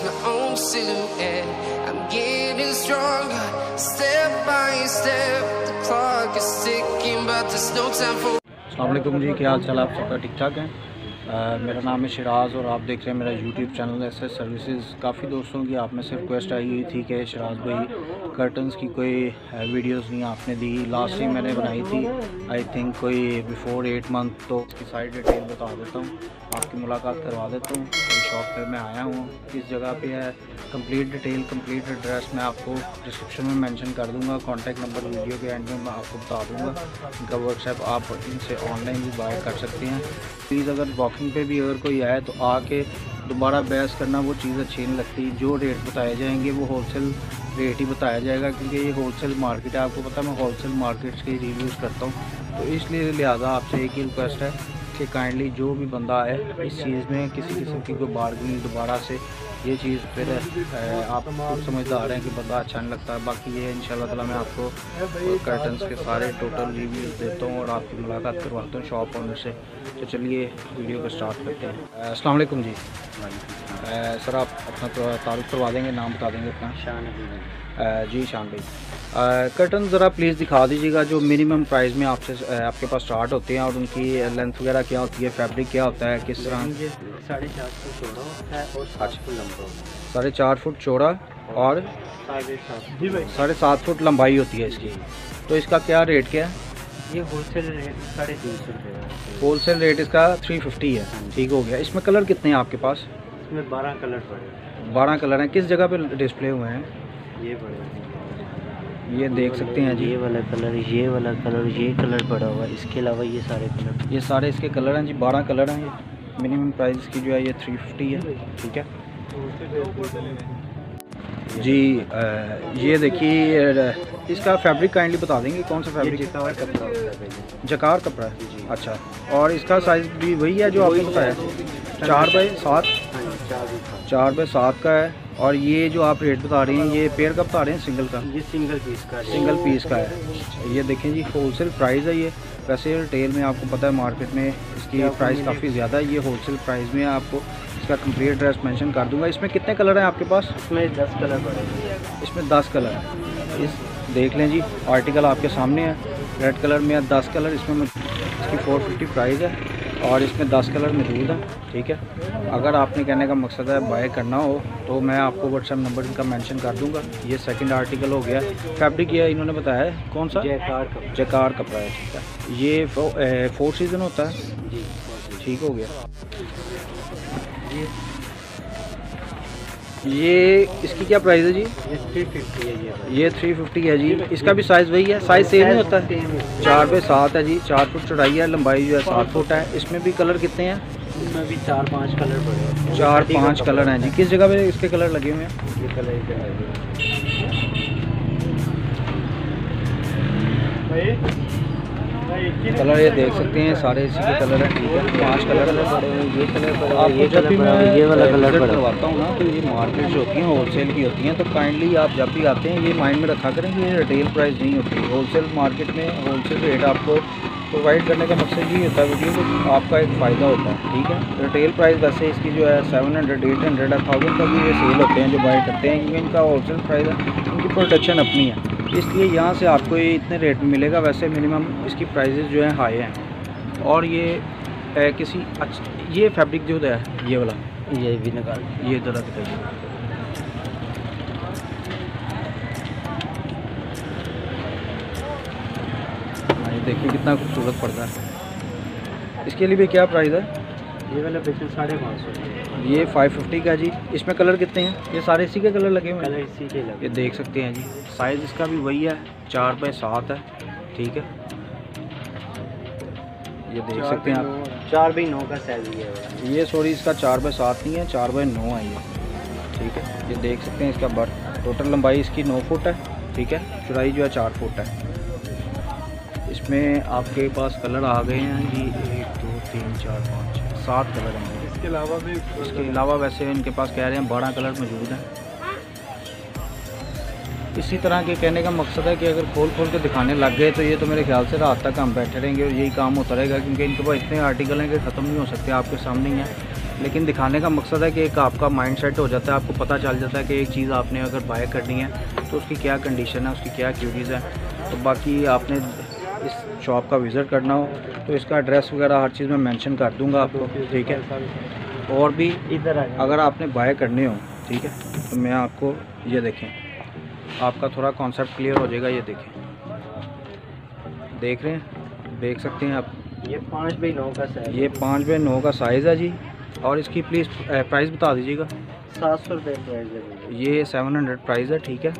is my own silhouette. I'm getting stronger, step by step. The clock is ticking, but there's no time for. अस्सलाम वालेकुम जी, क्या हाल चाल, आप सबका ठीक ठाक है? मेरा नाम है शिराज और आप देख रहे हैं मेरा YouTube channel S H services. काफ़ी दोस्तों की आप में से रिक्वेस्ट आई हुई थी कि शिराज भाई कर्टन्स की कोई वीडियोस नहीं आपने दी। लास्ट टाइम मैंने बनाई थी आई थिंक कोई बिफोर 8 मंथ, तो इसकी सारी डिटेल बता देता हूँ, आपकी मुलाकात करवा देता हूँ। शॉप पर मैं आया हूँ, किस जगह पे है, कंप्लीट डिटेल कंप्लीट एड्रेस मैं आपको डिस्क्रिप्शन में मेंशन कर दूँगा। कॉन्टैक्ट नंबर वीडियो के एंड में मैं आपको बता दूँगा। इनका व्हाट्सएप आप इनसे ऑनलाइन भी बाय कर सकते हैं। प्लीज़ अगर वॉकिंग पे भी अगर कोई आए तो आके दोबारा बहस करना वो चीज़ अच्छी नहीं लगती। जो रेट बताए जाएंगे वो होलसेल रेट ही बताया जाएगा, क्योंकि ये होलसेल मार्केट है। आपको पता है मैं होलसेल मार्केट्स के रिव्यूज़ करता हूँ, तो इसलिए लिहाजा आपसे एक ही रिक्वेस्ट है कि काइंडली जो भी बंदा है इस चीज़ में किसी किस्म की कोई बार्गेनिंग दोबारा से ये चीज़ फिर आप समझदार हैं कि बंदा अच्छा नहीं लगता है। बाकी ये इंशाल्लाह ताला मैं आपको कर्टन्स के सारे टोटल रिव्यूज़ देता हूँ और आपकी मुलाकात करवाता हूँ शॉप ओनर से। तो चलिए वीडियो को स्टार्ट करते हैं। अस्सलाम वालेकुम जी। सर आप अपना तारुफ करवा देंगे, नाम बता देंगे अपना? शान जी, शान भाई। कर्टन ज़रा प्लीज़ दिखा दीजिएगा जो मिनिमम प्राइस में आपसे आपके पास स्टार्ट होते हैं, और उनकी लेंथ वगैरह क्या होती है, फैब्रिक क्या होता है, किस तरह? 4.5 फुट चौड़ा है और 7 फुट लंबा। 4.5 फुट चौड़ा और 7.5 फुट लंबाई होती है इसकी। तो इसका क्या रेट क्या है? ये होलसेल रेट 350 रुपये। होलसेल रेट इसका 350 है। ठीक हो गया। इसमें कलर कितने हैं आपके पास? इसमें 12 कलर पड़े। 12 कलर हैं। किस जगह पर डिस्प्ले हुए हैं? ये पड़े, ये देख सकते हैं जी। ये वाला कलर, ये वाला कलर, ये कलर पड़ा हुआ है। इसके अलावा ये सारे कलर, ये सारे इसके कलर हैं जी। 12 कलर हैं। ये मिनिमम प्राइस की जो है ये 350 है। ठीक है जी। ये देखिए इसका फैब्रिक काइंडली बता देंगे कौन सा फैब्रिक? जकार कपड़ा है जी। अच्छा, और इसका साइज़ भी वही है जो आपने बताया, 4x7 का है। और ये जो आप रेट बता रहे हैं ये पेयर का बता रहे हैं, सिंगल का? ये सिंगल पीस का, सिंगल पीस का है। ये देखें जी, होलसेल प्राइस है ये। वैसे रिटेल में आपको पता है मार्केट में इसकी प्राइस काफ़ी ज़्यादा है, ये होलसेल प्राइस में आपको इसका कंप्लीट ड्रेस मेंशन कर दूंगा। इसमें कितने कलर हैं आपके पास? इसमें 10 कलर पड़े। इसमें 10 कलर है। इस देख लें जी, आर्टिकल आपके सामने है, रेड कलर में 10 कलर। इसमें इसकी 450 प्राइस है और इसमें 10 कलर मौजूद है। ठीक है, अगर आपने कहने का मकसद है बाय करना हो तो मैं आपको व्हाट्सएप नंबर इनका मेंशन कर दूंगा। ये सेकंड आर्टिकल हो गया। फैब्रिक ये इन्होंने बताया है कौन सा? जैकार कपड़ा है। ठीक है, ये 4 सीज़न होता है जी। ठीक हो गया। ये इसकी क्या प्राइस है जी? 350 है। ये 350 है जी। इसका भी साइज़ वही है, साइज़ सेम ही होता है। 4x7 है जी। 4 फुट चौड़ाई है, लंबाई जो है 7 फुट है। इसमें भी कलर कितने हैं? इसमें भी 4-5 कलर पड़े। 4-5 कलर हैं जी। किस जगह पे इसके कलर लगे हुए हैं? ये कलर ये देख सकते हैं, सारे इसी के कलर हैं। ठीक है, 5 कलर पड़े हैं। ये कलर पड़ा, ये जब भी मैं ये वाला कलर करवाता हूँ ना, तो ये मार्केट जो होती हैं होलसेल की होती हैं, तो काइंडली आप जब भी आते हैं ये माइंड में रखा करें कि ये रिटेल प्राइस नहीं होती। होलसेल मार्केट में होलसेल रेट आपको प्रोवाइड करने का मकसद ये होता है वीडियो को, आपका एक फ़ायदा होता है। ठीक है, रिटेल प्राइस वैसे इसकी जो है 700, 800 है, 1000 तक भी ये सेल होते हैं जो बाय करते हैं, क्योंकि इनका होलसेल प्राइस है, इनकी प्रोडक्शन अपनी है, इसलिए यहाँ से आपको ये इतने रेट में मिलेगा। वैसे मिनिमम इसकी प्राइसेस जो है हाई हैं। और ये किसी अच्छा ये फैब्रिक जो है ये वाला, ये भी निकाल, ये ज़रा दिखाइए। देखिए कितना खूबसूरत पर्दा है। इसके लिए भी क्या प्राइस है? ये वाला पैसे 550। ये 550 का जी। इसमें कलर कितने हैं? ये सारे इसी के कलर लगे हुए हैं। कलर इसी के लगे, ये देख सकते हैं जी। साइज़ इसका भी वही है, 4x7 है। ठीक है, ये देख सकते हैं आप। 4x9 का साइज़ है ये। सॉरी, इसका 4x7 नहीं है, 4x9 है ये। ठीक है, ये देख सकते हैं इसका बर्थ। टोटल लंबाई इसकी 9 फुट है। ठीक है, चौड़ाई जो है 4 फुट है। इसमें आपके पास कलर आ गए हैं जी, 1, 2, 3, 4, 5, 6, 7 कलर हैं। इसके अलावा भी, इसके अलावा वैसे इनके पास कह रहे हैं 12 कलर मौजूद हैं। इसी तरह के कहने का मकसद है कि अगर खोल के दिखाने लग गए तो ये तो मेरे ख्याल से रात तक हम बैठे रहेंगे और यही काम होता रहेगा, क्योंकि इनके पास इतने आर्टिकल हैं कि ख़त्म नहीं हो सकते। आपके सामने ही हैं। लेकिन दिखाने का मकसद है कि एक आपका माइंड सेट हो जाता है, आपको पता चल जाता है कि एक चीज़ आपने अगर बाय करनी है तो उसकी क्या कंडीशन है, उसकी क्या क्यूटीज़ है। तो बाकी आपने इस शॉप का विज़िट करना हो तो इसका एड्रेस वगैरह हर चीज़ मैं मेंशन कर दूंगा आपको, ठीक है। और भी इधर अगर आपने बाय करने हो, ठीक है, तो मैं आपको ये देखें, आपका थोड़ा कॉन्सेप्ट क्लियर हो जाएगा। ये देखें, देख रहे हैं, देख सकते हैं आप, ये 5x9 का साइज़, ये 5x9 का साइज़ है जी। और इसकी प्लीज़ प्राइस बता दीजिएगा। 700 रुपये प्राइस, ये 700 प्राइस है, ठीक है।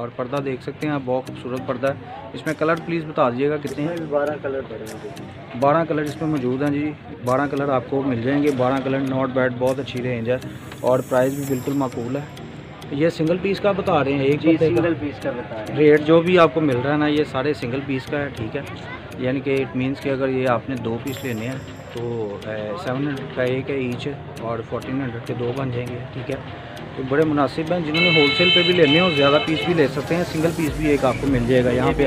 और पर्दा देख सकते हैं आप, बहुत खूबसूरत पर्दा है। इसमें कलर प्लीज़ बता दीजिएगा कितने हैं। 12 कलर पड़ेंगे, 12 कलर इसमें मौजूद हैं जी। 12 कलर आपको मिल जाएंगे, 12 कलर नॉट बैड, बहुत अच्छी रेंज है और प्राइस भी बिल्कुल माकूल है। ये सिंगल पीस का बता रहे हैं, एक जी सिंगल पीस का बता रहे हैं। रेट जो भी आपको मिल रहा है ना, ये सारे सिंगल पीस का है, ठीक है। यानी कि इट मीन्स कि अगर ये आपने 2 पीस लेने हैं तो 700 का एक है ईच और 1400 के 2 बन जाएंगे, ठीक है। तो बड़े मुनासिब हैं, जिन्होंने होलसेल पे भी लेने हो ज़्यादा पीस भी ले सकते हैं, सिंगल पीस भी एक आपको मिल जाएगा यहाँ पे।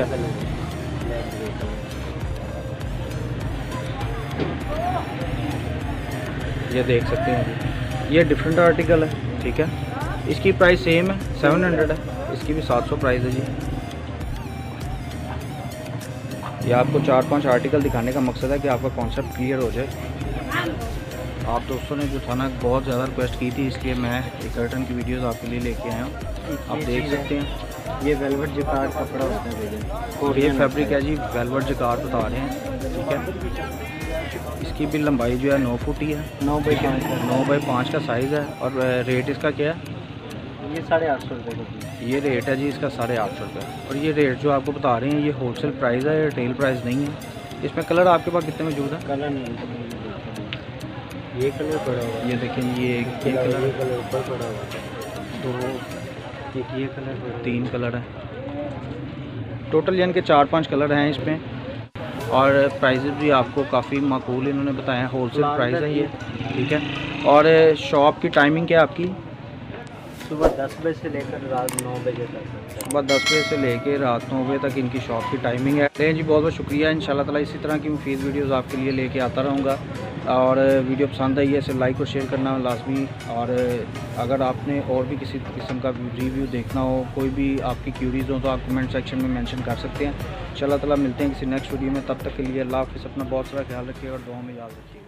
ये देख सकते हैं, ये डिफरेंट आर्टिकल है, ठीक है। इसकी प्राइस सेम है, 700 है, इसकी भी 700 प्राइस है जी। या आपको 4-5 आर्टिकल दिखाने का मकसद है कि आपका कॉन्सेप्ट क्लियर हो जाए। आप दोस्तों ने जो था ना बहुत ज़्यादा रिक्वेस्ट की थी, इसलिए मैं एक कर्टन की वीडियोस आपके लिए लेके आया हूँ। आप देख सकते हैं, ये वेलवेट जकार्ड कपड़ा उसने भेजा और ये फैब्रिक है जी, वेलवेट जकार्ड बता रहे हैं, ठीक है। इसकी भी लंबाई जो है 9 फुट ही है, 9x5 का साइज़ है। और रेट इसका क्या है? ये 850 रुपये, ये रेट है जी इसका 850 रुपये। और ये रेट जो आपको बता रहे हैं ये होलसेल प्राइस है, रिटेल प्राइस नहीं है। इसमें कलर आपके पास कितने मौजूद है? कलर नहीं, ये कलर पड़ा हुआ है, ये देखें, ये कलर ऊपर पड़ा हुआ है, 2 ये कलर, 3 कलर है टोटल, यानी कि 4-5 कलर हैं इसमें। और प्राइसेस भी आपको काफ़ी माकूल इन्होंने बताया, होलसेल प्राइस है ये, ठीक है। और शॉप की टाइमिंग क्या है आपकी? सुबह 10 बजे से लेकर रात 9 बजे तक, सुबह 10 बजे से लेकर रात 9 बजे तक इनकी शॉप की टाइमिंग है। जी बहुत बहुत शुक्रिया, इंशाल्लाह ताला इसी तरह की मुफीद वीडियोस आपके लिए लेके आता रहूँगा। और वीडियो पसंद आई है इसे लाइक और शेयर करना लाजमी। और अगर आपने और भी किसी किस्म का रिव्यू देखना हो, कोई भी आपकी क्यूरीज हो, तो आप कमेंट सेक्शन में मेंशन कर सकते हैं। इंशाल्लाह ताला मिलते हैं किसी नेक्स्ट वीडियो में, तब तक के लिए अल्लाह हाफिज़, अपना बहुत सारा ख्याल रखिएगा और दुआ में याद रखिएगा।